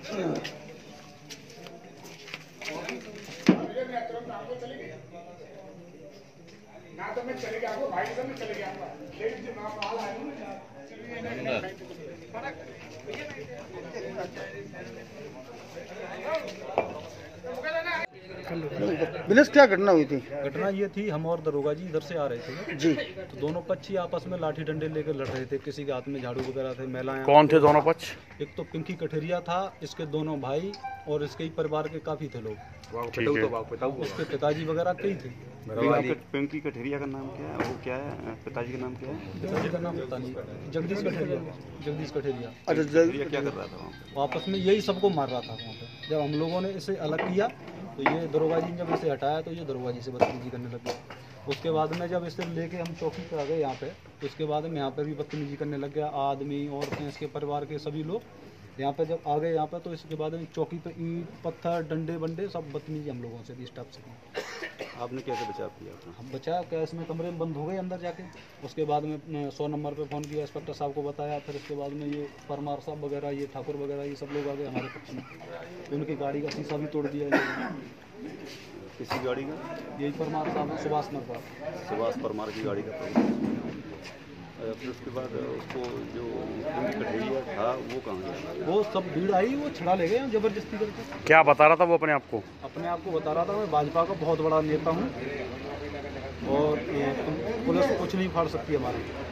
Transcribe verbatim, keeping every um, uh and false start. ना तो मैं चले गया आपको भाई से मैं चले गया बिलेश। क्या घटना हुई थी? घटना ये थी, हम और दरोगा जी इधर से आ रहे थे जी, तो दोनों पक्ष ही आपस में लाठी डंडे लेकर लड़ रहे थे। किसी के हाथ में झाड़ू वगैरह थे। महिलाएं कौन थे दोनों पक्ष? एक तो पिंकी कठेरिया था, इसके दोनों भाई और इसके ही परिवार के काफी थे लोग, उसके पिताजी वगैरह कई थे। पिंकी कठेरिया का नाम क्या है? वो क्या है? पिताजी का नाम क्या है? पिताजी का नाम पता नहीं। जगदीश कठेरिया। जगदीश कठेरिया क्या कर रहा था? आपस में यही सबको मार रहा था वहाँ पे। जब हम लोगों ने इसे अलग किया तो ये दरोगा जी जब इसे हटाया तो ये दरोगा जी से बदतमीजी करने लग गया। उसके बाद में जब इसे लेके हम चौकी पे आ गए यहाँ पे, तो उसके बाद में यहाँ पे भी बदतमीजी करने लग गया। आदमी औरतें इसके परिवार के सभी लोग यहाँ पे जब आ गए यहाँ पे, तो इसके बाद में चौकी पे ईंट पत्थर डंडे बंडे सब बदतमीजी हम लोगों से भी स्टाफ से। आपने कैसे बचाव किया? हम बचाव क्या, इसमें कमरे में बंद हो गए अंदर जाके। उसके बाद में सौ नंबर पे फ़ोन किया, इंस्पेक्टर साहब को बताया। फिर उसके बाद में ये परमार साहब वगैरह ये ठाकुर वगैरह ये सब लोग आ गए हमारे पक्ष में। उनकी गाड़ी का शीशा भी तोड़ दिया। किसी गाड़ी का? यही परमार साहब, सुभाष परमार। सुभाष परमार की गाड़ी का। फिर उसके बाद उसको जो कठेरिया था वो कहाँ गया? वो सब भीड़ आई, वो छड़ा ले गए जबरदस्ती करके। क्या बता रहा था वो अपने आप को? अपने आप को बता रहा था मैं भाजपा का बहुत बड़ा नेता हूँ और पुलिस कुछ नहीं फाड़ सकती हमारी।